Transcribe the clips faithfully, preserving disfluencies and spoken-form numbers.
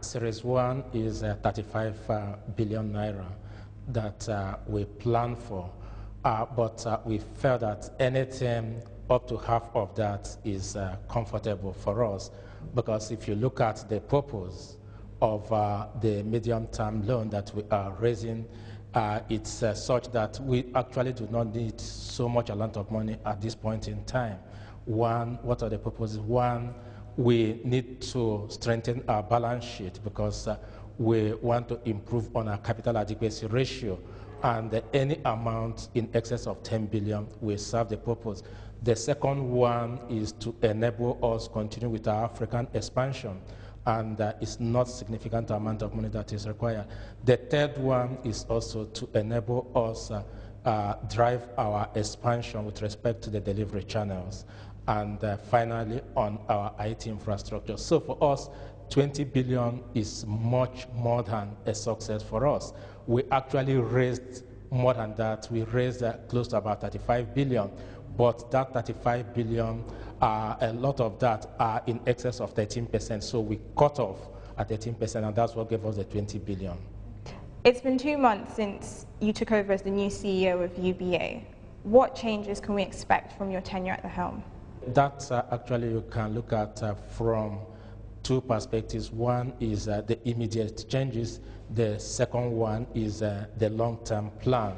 Series one is uh, thirty-five uh, billion naira that uh, we planned for, uh, but uh, we felt that anything up to half of that is uh, comfortable for us, because if you look at the purpose of uh, the medium-term loan that we are raising, uh, it's uh, such that we actually do not need so much a lot of money at this point in time. One, what are the purposes? One, we need to strengthen our balance sheet because uh, we want to improve on our capital adequacy ratio, and uh, any amount in excess of ten billion will serve the purpose. The second one is to enable us continue with our African expansion, and uh, it's not significant amount of money that is required. The third one is also to enable us uh, uh, drive our expansion with respect to the delivery channels. And uh, finally, on our I T infrastructure. So for us, twenty billion is much more than a success for us. We actually raised more than that. We raised uh, close to about thirty-five billion. But that thirty-five billion, uh, a lot of that are in excess of thirteen percent. So we cut off at thirteen percent, and that's what gave us the twenty billion. It's been two months since you took over as the new C E O of U B A. What changes can we expect from your tenure at the helm? That uh, actually you can look at uh, from two perspectives. One is uh, the immediate changes. The second one is uh, the long-term plan.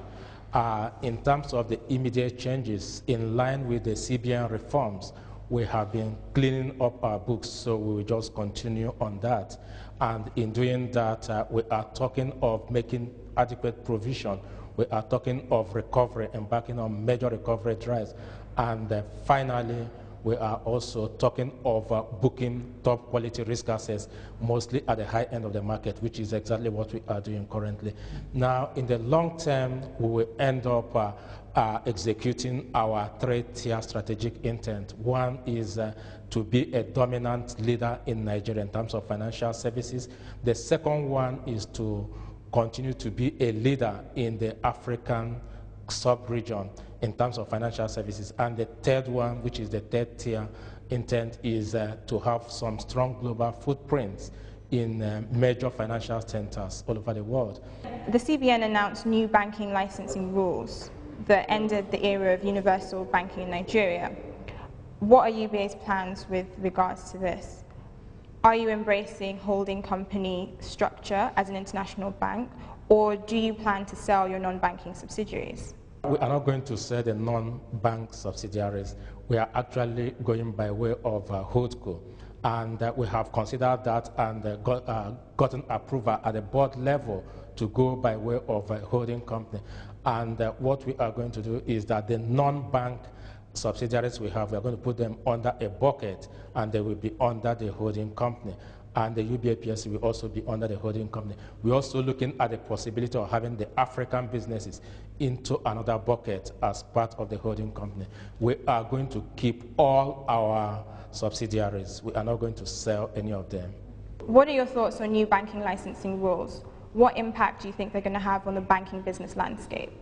Uh, in terms of the immediate changes, in line with the C B N reforms, we have been cleaning up our books, so we will just continue on that. And in doing that, uh, we are talking of making adequate provision. We are talking of recovery, embarking on major recovery drives. And uh, finally, we are also talking of uh, booking top quality risk assets, mostly at the high end of the market, which is exactly what we are doing currently. Now, in the long term, we will end up uh, uh, executing our three-tier strategic intent. One is uh, to be a dominant leader in Nigeria in terms of financial services. The second one is to continue to be a leader in the African sub-region in terms of financial services. And the third one, which is the third tier intent, is uh, to have some strong global footprints in uh, major financial centers all over the world. The C B N announced new banking licensing rules that ended the era of universal banking in Nigeria. What are U B A's plans with regards to this? Are you embracing holding company structure as an international bank, or do you plan to sell your non-banking subsidiaries? We are not going to sell the non-bank subsidiaries. We are actually going by way of uh, holdco. And uh, we have considered that and uh, got, uh, gotten approval at the board level to go by way of a holding company. And uh, what we are going to do is that the non-bank subsidiaries we have, we are going to put them under a bucket, and they will be under the holding company. And the U B A P L C will also be under the holding company. We're also looking at the possibility of having the African businesses into another bucket as part of the holding company. We are going to keep all our subsidiaries. We are not going to sell any of them. What are your thoughts on new banking licensing rules? What impact do you think they're going to have on the banking business landscape?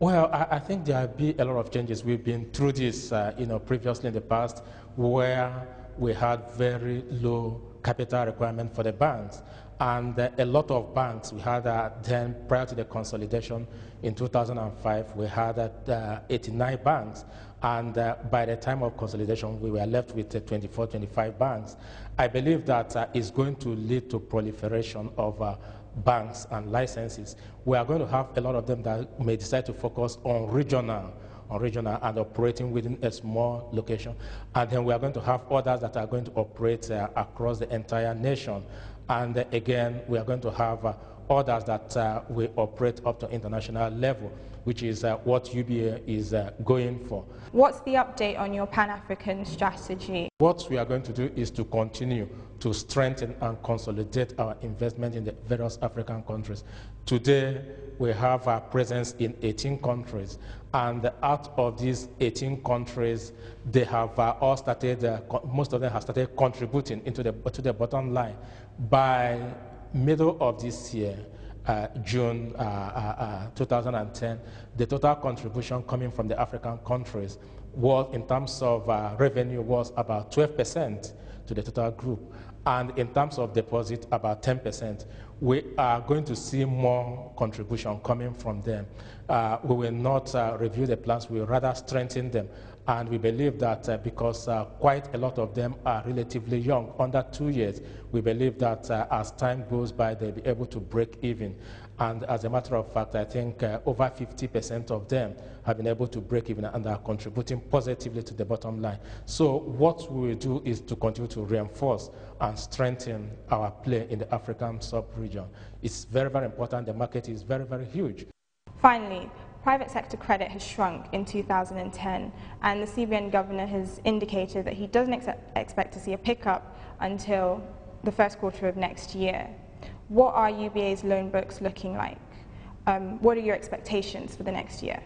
Well, I, I think there'll be a lot of changes. We've been through this uh, you know, previously in the past, where we had very low capital requirement for the banks. And uh, a lot of banks, we had uh, then, prior to the consolidation in two thousand five, we had uh, eighty-nine banks. And uh, by the time of consolidation, we were left with uh, twenty-four, twenty-five banks. I believe that uh, is going to lead to proliferation of uh, banks and licenses. We are going to have a lot of them that may decide to focus on regional on regional and operating within a small location. And then we are going to have others that are going to operate uh, across the entire nation. And uh, again, we are going to have uh, others that uh, will operate up to international level, which is uh, what U B A is uh, going for. What's the update on your Pan-African strategy? What we are going to do is to continue to strengthen and consolidate our investment in the various African countries. Today, we have our presence in eighteen countries, and out of these eighteen countries, they have uh, all started, uh, most of them have started contributing into the, to the bottom line. By middle of this year, Uh, June uh, uh, uh, two thousand ten, the total contribution coming from the African countries was, in terms of uh, revenue, was about twelve percent to the total group. and in terms of deposit, about ten percent. We are going to see more contribution coming from them. Uh, we will not uh, review the plans, we will rather strengthen them. And we believe that uh, because uh, quite a lot of them are relatively young, under two years, we believe that uh, as time goes by, they'll be able to break even. And as a matter of fact, I think uh, over fifty percent of them have been able to break even and are contributing positively to the bottom line. So what we will do is to continue to reinforce and strengthen our play in the African sub-region. It's very, very important. The market is very, very huge. Finally, private sector credit has shrunk in two thousand ten, and the C B N governor has indicated that he doesn't ex expect to see a pickup until the first quarter of next year. What are U B A's loan books looking like? Um, what are your expectations for the next year?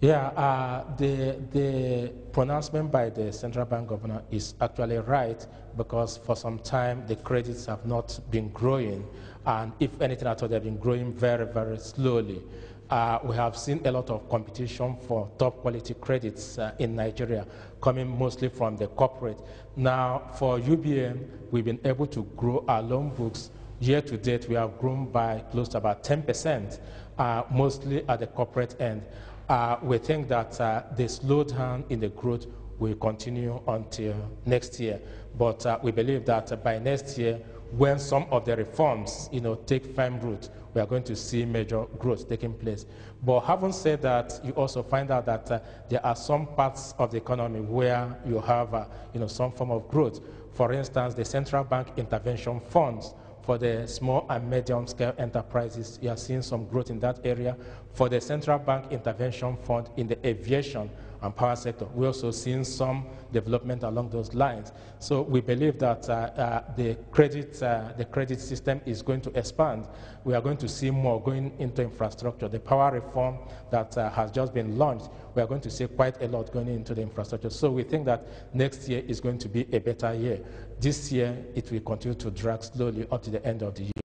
Yeah, uh, the, the pronouncement by the central bank governor is actually right, because for some time the credits have not been growing, and if anything at all, they've been growing very, very slowly. Uh, we have seen a lot of competition for top quality credits uh, in Nigeria, coming mostly from the corporate. Now, for U B A, we've been able to grow our loan books. Year to date, we have grown by close to about ten percent, uh, mostly at the corporate end. Uh, we think that uh, the slowdown in the growth will continue until next year. But uh, we believe that uh, by next year, when some of the reforms, you know, take firm root, we are going to see major growth taking place. But having said that, you also find out that uh, there are some parts of the economy where you have, uh, you know, some form of growth. For instance, the central bank intervention funds for the small and medium-scale enterprises, you are seeing some growth in that area. For the central bank intervention fund in the aviation and power sector, we're also seeing some development along those lines. So we believe that uh, uh, the, credit, uh, the credit system is going to expand. We are going to see more going into infrastructure. The power reform that uh, has just been launched, we are going to see quite a lot going into the infrastructure. So we think that next year is going to be a better year. This year, it will continue to drag slowly up to the end of the year.